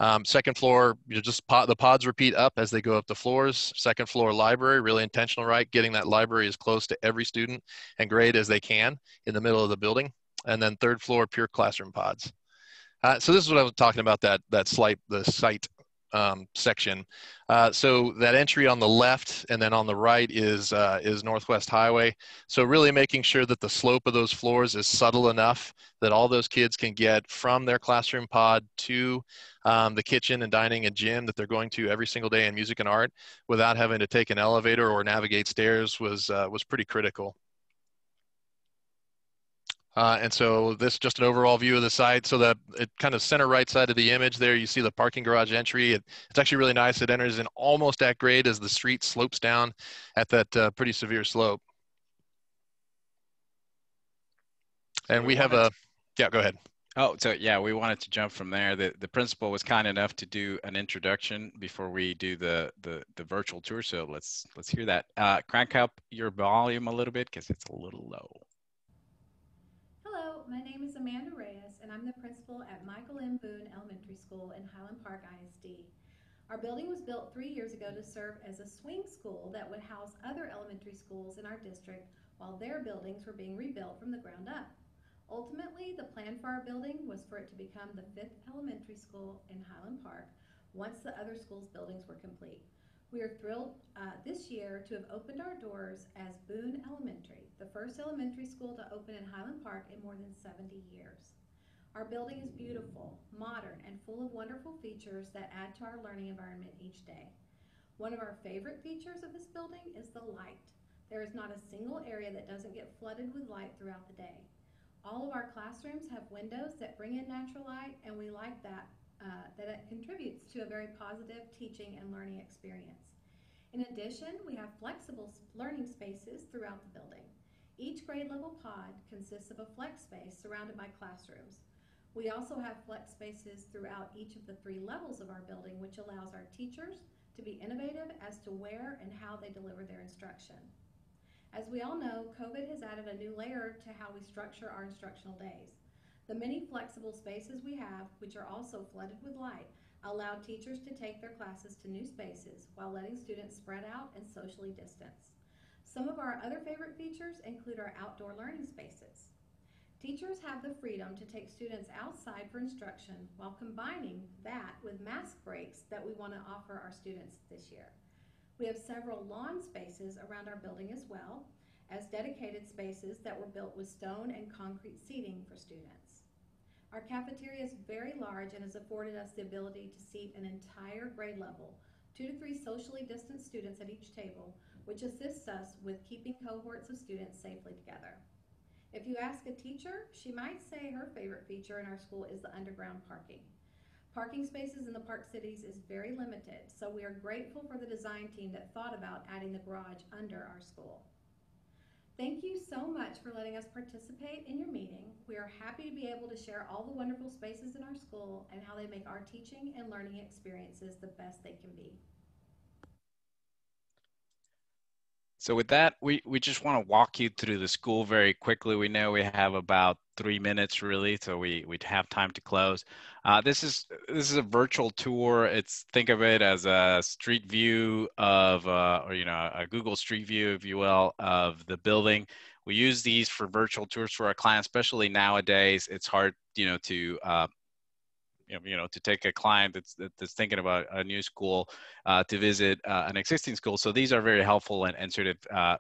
Um, second floor, you just pod, the pods repeat up as they go up the floors. Second floor library, really intentional, right? Getting that library as close to every student and grade as they can in the middle of the building. And then third floor, pure classroom pods. Uh, so this is what I was talking about, that, that slight, the site um, section. Uh, so that entry on the left and then on the right is, uh, is Northwest Highway. So really making sure that the slope of those floors is subtle enough that all those kids can get from their classroom pod to Um, the kitchen and dining and gym that they're going to every single day in music and art without having to take an elevator or navigate stairs was, uh, was pretty critical. Uh, and so this is just an overall view of the site. So the it kind of center right side of the image there, you see the parking garage entry. It, it's actually really nice. It enters in almost at grade as the street slopes down at that uh, pretty severe slope. And we have a, yeah, go ahead. Oh, so yeah, we wanted to jump from there. The, the principal was kind enough to do an introduction before we do the, the, the virtual tour. So let's, let's hear that. Uh, crank up your volume a little bit because it's a little low. Hello, my name is Amanda Reyes, and I'm the principal at Michael M. Boone Elementary School in Highland Park I S D. Our building was built three years ago to serve as a swing school that would house other elementary schools in our district while their buildings were being rebuilt from the ground up. Ultimately, the plan for our building was for it to become the fifth elementary school in Highland Park once the other schools' buildings were complete. We are thrilled uh, this year to have opened our doors as Boone Elementary, the first elementary school to open in Highland Park in more than seventy years. Our building is beautiful, modern, and full of wonderful features that add to our learning environment each day. One of our favorite features of this building is the light. There is not a single area that doesn't get flooded with light throughout the day. All of our classrooms have windows that bring in natural light, and we like that, uh, that it contributes to a very positive teaching and learning experience. In addition, we have flexible learning spaces throughout the building. Each grade level pod consists of a flex space surrounded by classrooms. We also have flex spaces throughout each of the three levels of our building, which allows our teachers to be innovative as to where and how they deliver their instruction. As we all know, COVID has added a new layer to how we structure our instructional days. The many flexible spaces we have, which are also flooded with light, allow teachers to take their classes to new spaces while letting students spread out and socially distance. Some of our other favorite features include our outdoor learning spaces. Teachers have the freedom to take students outside for instruction while combining that with mask breaks that we want to offer our students this year. We have several lawn spaces around our building as well as dedicated spaces that were built with stone and concrete seating for students. Our cafeteria is very large and has afforded us the ability to seat an entire grade level, two to three socially distant students at each table, which assists us with keeping cohorts of students safely together. If you ask a teacher, she might say her favorite feature in our school is the underground parking. Parking spaces in the Park Cities is very limited, so we are grateful for the design team that thought about adding the garage under our school. Thank you so much for letting us participate in your meeting. We are happy to be able to share all the wonderful spaces in our school and how they make our teaching and learning experiences the best they can be. So with that, we, we just want to walk you through the school very quickly. We know we have about three minutes really, so we, we'd have time to close. Uh, this is this is a virtual tour. It's, think of it as a street view of, uh, or you know, a Google Street View, if you will, of the building. We use these for virtual tours for our clients, especially nowadays. It's hard, you know, to uh, you know, to take a client that's, that's thinking about a new school uh, to visit uh, an existing school. So these are very helpful and, and sort of uh,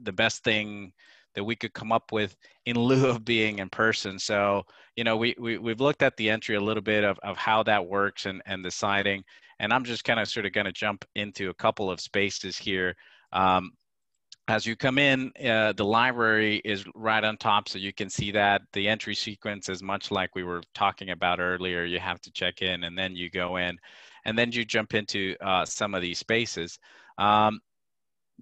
the best thing that we could come up with in lieu of being in person. So, you know, we, we, we've looked at the entry a little bit of, of how that works and, and the siding. And I'm just kind of sort of going to jump into a couple of spaces here. Um, As you come in, uh, the library is right on top, so you can see that. The entry sequence is much like we were talking about earlier. You have to check in, and then you go in, and then you jump into uh, some of these spaces. Um,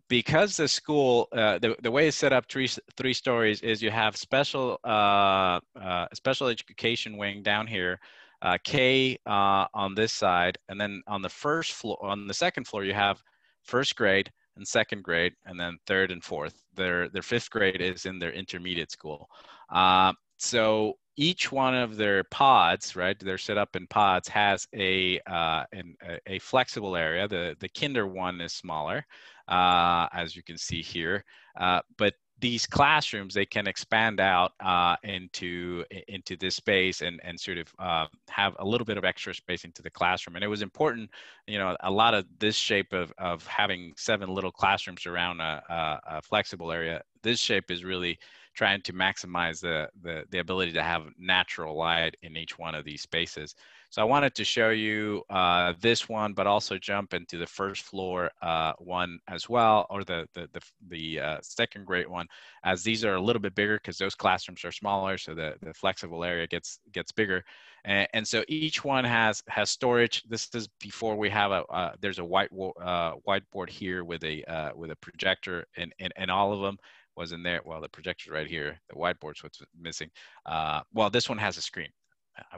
because the school, uh, the, the way it's set up three, three stories is you have special, uh, uh, special education wing down here, uh, K uh, on this side, and then on the first floor, on the second floor, you have first grade, and second grade, and then third and fourth. Their their fifth grade is in their intermediate school. Uh, so each one of their pods, right? They're set up in pods, has a uh, an, a flexible area. The the kinder one is smaller, uh, as you can see here. Uh, but these classrooms, they can expand out uh, into into this space and and sort of uh, have a little bit of extra space into the classroom. And it was important, you know, a lot of this shape of, of having seven little classrooms around a, a, a flexible area, this shape is really trying to maximize the, the, the ability to have natural light in each one of these spaces. So I wanted to show you uh, this one, but also jump into the first floor uh, one as well, or the, the, the, the uh, second grade one, as these are a little bit bigger because those classrooms are smaller, so the, the flexible area gets gets bigger. And, and so each one has has storage. This is before we have a, uh, there's a white uh, whiteboard here with a, uh, with a projector, and, and, and all of them. Wasn't there? Well, the projector's right here. The whiteboard's what's missing. Uh, well, this one has a screen.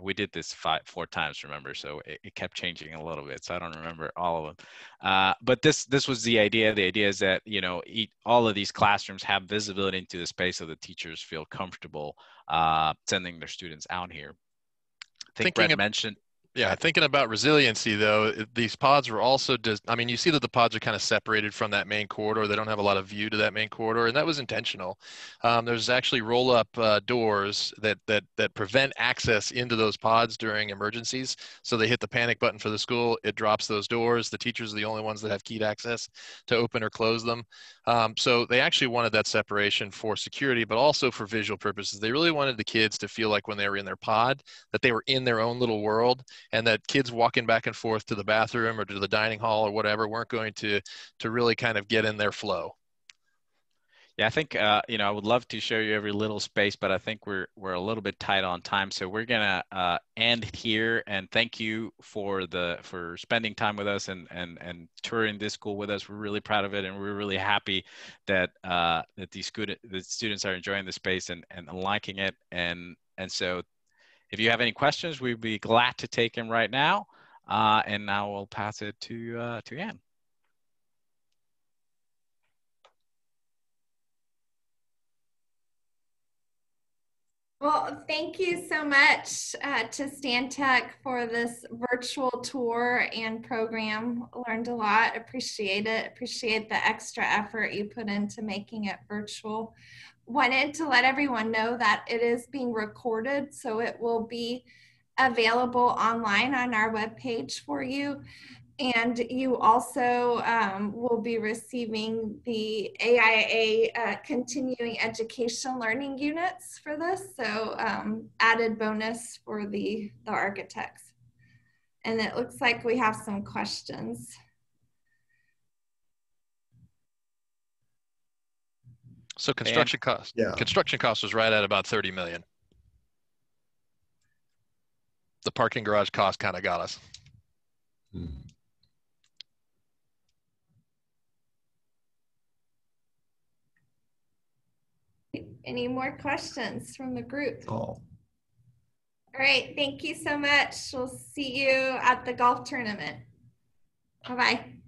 We did this five, four times, remember? So it, it kept changing a little bit. So I don't remember all of them. Uh, but this this was the idea. The idea is that, you know, each, all of these classrooms have visibility into the space, so the teachers feel comfortable uh, sending their students out here. I think Brett mentioned. Yeah, thinking about resiliency, though, these pods were also, just, I mean, you see that the pods are kind of separated from that main corridor. They don't have a lot of view to that main corridor, and that was intentional. Um, there's actually roll-up uh, doors that, that, that prevent access into those pods during emergencies. So they hit the panic button for the school. It drops those doors. The teachers are the only ones that have keyed access to open or close them. Um, so they actually wanted that separation for security, but also for visual purposes. They really wanted the kids to feel like when they were in their pod, that they were in their own little world, and that kids walking back and forth to the bathroom or to the dining hall or whatever weren't going to to really kind of get in their flow. Yeah, I think, uh, you know, I would love to show you every little space, but I think we're, we're a little bit tight on time. So we're going to uh, end here, and thank you for the, for spending time with us and, and, and touring this school with us. We're really proud of it. And we're really happy that, uh, that these student, the students are enjoying the space and, and liking it. And, and so if you have any questions, we'd be glad to take them right now. Uh, and now we'll pass it to, uh, to Ann. Well, thank you so much uh, to Stantec for this virtual tour and program. Learned a lot, appreciate it, appreciate the extra effort you put into making it virtual. Wanted to let everyone know that it is being recorded, so it will be available online on our webpage for you. And you also um, will be receiving the A I A uh, continuing education learning units for this. So um, added bonus for the, the architects. And it looks like we have some questions. So construction and, cost, yeah. Construction cost was right at about thirty million. The parking garage cost kind of got us. Hmm. Any more questions from the group? Oh. All right, thank you so much. We'll see you at the golf tournament. Bye-bye.